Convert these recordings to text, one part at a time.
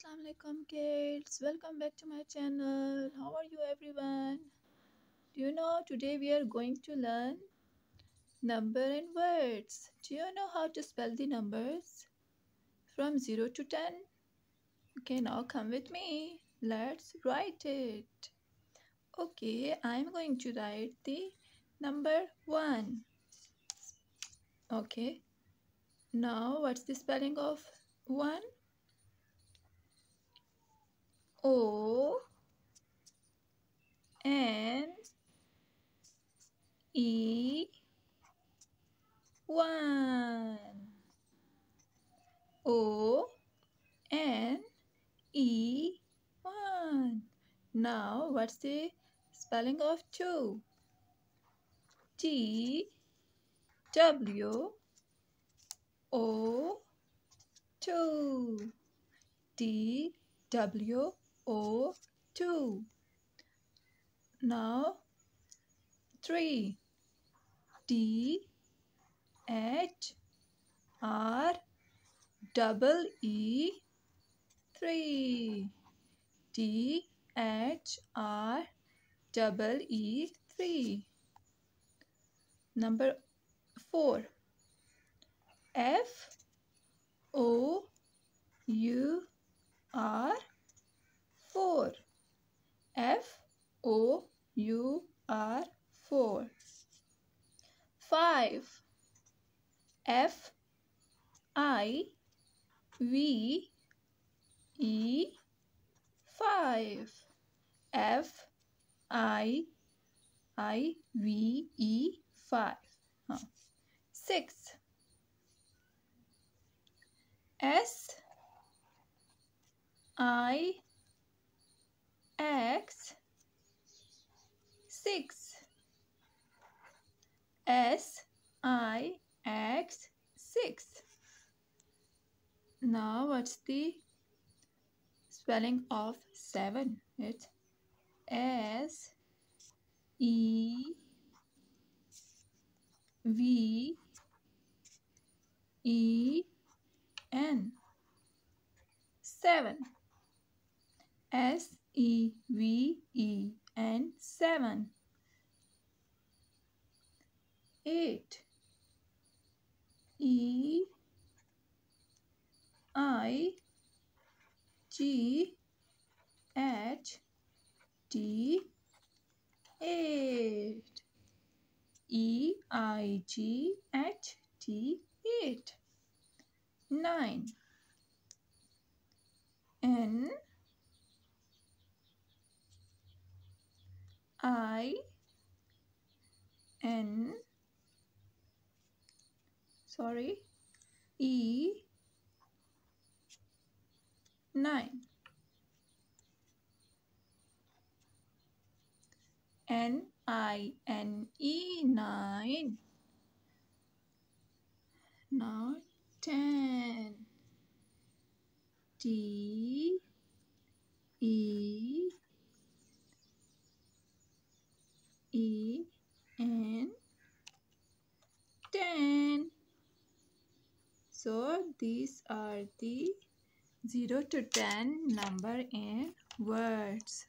Assalamu alaikum kids, welcome back to my channel. How are you everyone? Do you know today we are going to learn number and words. Do you know how to spell the numbers from 0 to 10? Okay, now come with me. Let's write it. Okay, I'm going to write the number 1. Okay, now what's the spelling of 1? O-N-E-1. O-N-E-1. Now, what's the spelling of 2? T-W-O-2. T-W-O-2. Now 3. T-H-R-E-E-3. T-H-R-E-E-3. Number 4. F-O-U-R 4. F-O-U-R 4. 5. F-I-V-E 5. F-I-V-E 5. 6. S-I-X 6. S-I-X 6. Now what's the spelling of 7? It's S-E-V-E-N. 7. S-E-V-E-N. 7. 8. E-I-G-H-T 8. E-I-G-H-T 8. 9. E 9. N-I-N-E 9. Now 10. T-E-E-N 10. So these are the 0 to 10 number in words.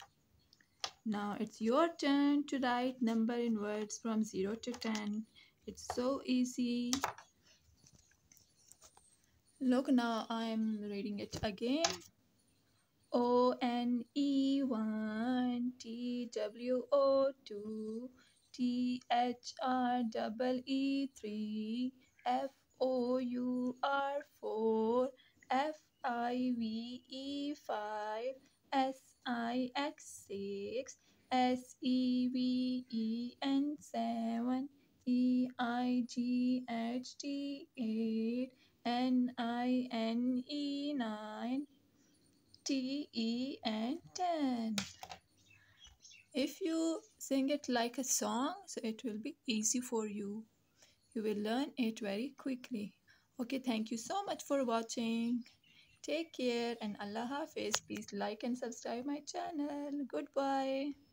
Now it's your turn to write number in words from 0 to 10. It's so easy. Look, now I'm reading it again. O-N-E-1, T-W-O-2, T-H-R-E-E-3, F-O-U-R 4, F-I-V-E 5, S-I-X 6, S-E-V-E-N 7, E-I-G-H-T 8, N-I-N-E 9, T-E-N 10. If you sing it like a song, so it will be easy for you. You will learn it very quickly. Okay, thank you so much for watching. Take care and Allah Hafiz. Please like and subscribe my channel. Goodbye.